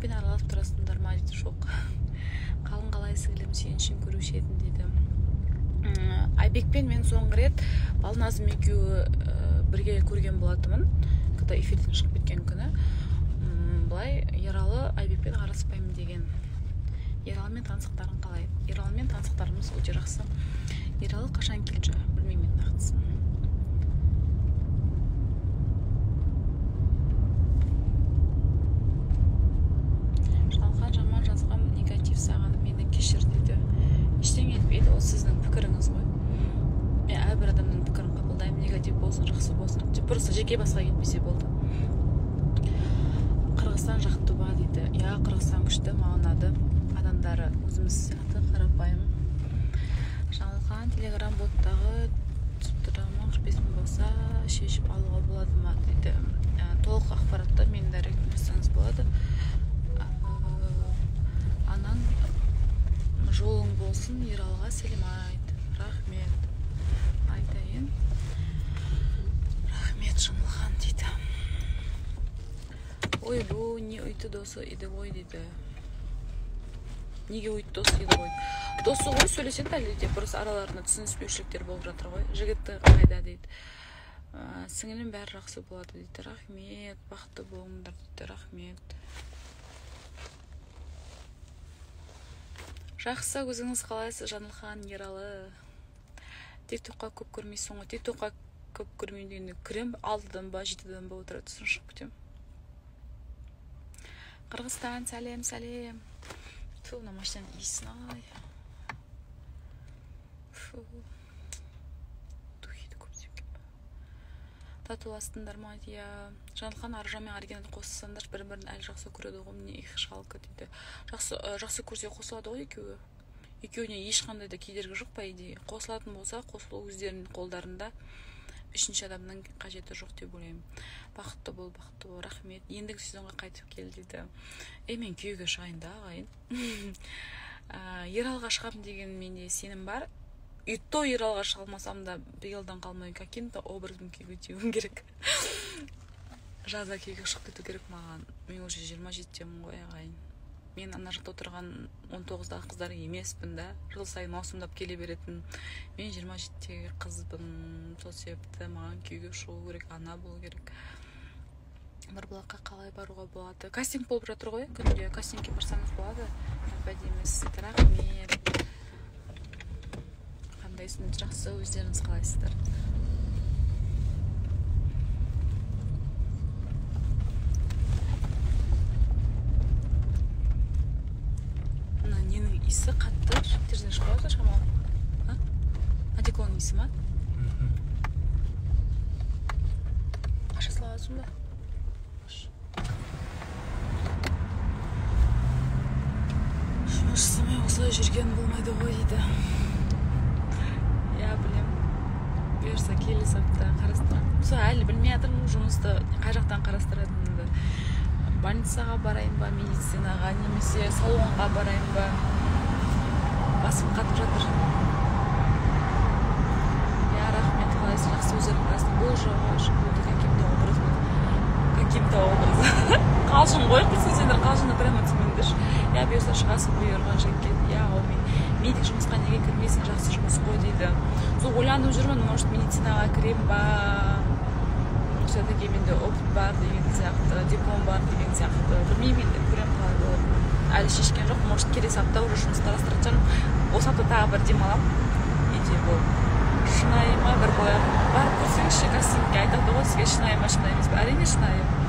көппен араласып тұрасыңдар ма дейді. Жоқ. Қалың қалай сіңілім, сеншін көруші едім дейді. Айбекпен мен соңғы рет Балназым екеуі бірге көрген болатынмын. Когда эфирден шығып кеткен күні. Былай Ералы Айбекпен араласпаймын деген. Ералымен таныстықтарың қалай? Ералымен таныстықтарымыз өте жақсы. Ералы қашан келді? Білмеймін нақтысын. Жаңылхан жаман жазған негатив саған, мені кешір дейді. Ештеңе етпейді, ол сіздің пікіріңіз ғой. Мен әрбір адамның пікірін қабылдаймын, негатив болсын, жақсы болсын. Просто жеке басқа кетпесе болды. Қырғызстан жақты ба дейді. Я, Қырғызстан күшті, мағынады. Адамдары өзіміз сияқты қарапайым. Жаңылхан телеграм боттағы тұрамын 45 000 болса шешіп алуға болады ма дейді. Толық ақпаратты мен дәрект берсеңіз болады. Анан жолың болсын, Ералыға сәлем айт. Рахмет. Айтайын. Рахмет Жаңылхан дейді. Ой, бұл не ұйты досы еді ғой дейді. Неге ұйты досы еді ғой? Досы ғой сөйлесен әлі де бұрыс араларына түсініспеушіліктер болып жатыр ғой. Жігітті қайда дейді. Сіңілім бәрі жақсы болады дейді. Рахмет, бақытты болыңдар дейді. Рахмет. Жақсы, өзіңіз қалайсыз Жаңылхан, Ералы. Тиктокқа көп көрмейсің ғой. Тиктокқа көп көрмейден кірем, 6-дан ба 7-дан ба отыра түсін шығып кетем. Қырғызстан, сәлем, сәлем. Фу, на машинадан иісін ай. Фу. Духиді көптеп кеп. Татуластыңдар ма? Жаңылхан Аржан мен Аргенді қосысандар бір-бірін әлі жақсы көреді ғой, міне ихшалқы дейді. Жақсы көрсе қосылады ғой екеуі. Екеуіне ешқандай да кедергі жоқ па идея. Қосылатын болса, қосылу өздерінің қолдарында. Үшінші адамның қажеті жоқ деп ойлаймын. Бақытты бол, бақытты бол, рахмет. Ендігі сезонға қайтып кел дейді. Мен күйеуге шығайын да, ағайын. Ералыға шығамын деген менде сенім бар. И то Ералыға шыға алмасам да биылдан қалмай каким-то образым күйеуге тиюім керек. Жазда күйеуге шығып кету керек маған. Мен уже 27-темін ғой, ағайын. Мен ана жақта отырған 19-дағы қыздар емеспін да, жыл сайын маусымдап келе беретін. Мен 27-тегі қызбын, сол себепті маған күйеуге шығу керек, ана болу керек. Марбұлаққа қалай баруға болады? Кастинг болып жатыр ғой, күнде кастингке барсаңыз болады. Әбәді емес, рахмет. Қандайсың, жақсы, өздеріңіз қалайсыздар. Иісі қатты жерден шығып жатыр шамалы. Одеколонның иісі ма? Аша сала аласың ба? Жұмыс жасамай осылай жүрген болмайды ғой дейді. Я білем. Бұйырса келесі апта қарастырамын. Сол әлі білмей жатырмын жұмысты қай жақтан қарастыратынымды. Больницаға барайын ба, медицинаға, немесе салонға барайын ба. Басып қатып жатыр. Я, рахмет, қалайсы, жақсы өзірім қасын. Бұл жоға шығуды каким-то образы. Каким-то образы. Қалшын ғой, қылсын сендер қалшынды прямо түсімендіш. Я бұйырса шығасын бұйырған жекет. Я, ол мен медик жұмысқа неге кірмесін, жақсы жұмыс қой дейді. Сол ойланып жүрмін, может, медицинаға кірем ба. Все-таки менде опыт бар деген сияқты, диплом бар деген сияқты. Білмеймін, көрем қалай болады. Әлі шешкен жоқ, может, келесі апта уже жұмыс қарастыратын. Осы апта тағы бір демалам. Иде бұл. Шынайы ма бір боян? Барып көрсеңізші кастингке айтады ғой, сізге шынайы ма, шынайы емес пе? Әрине шынайы.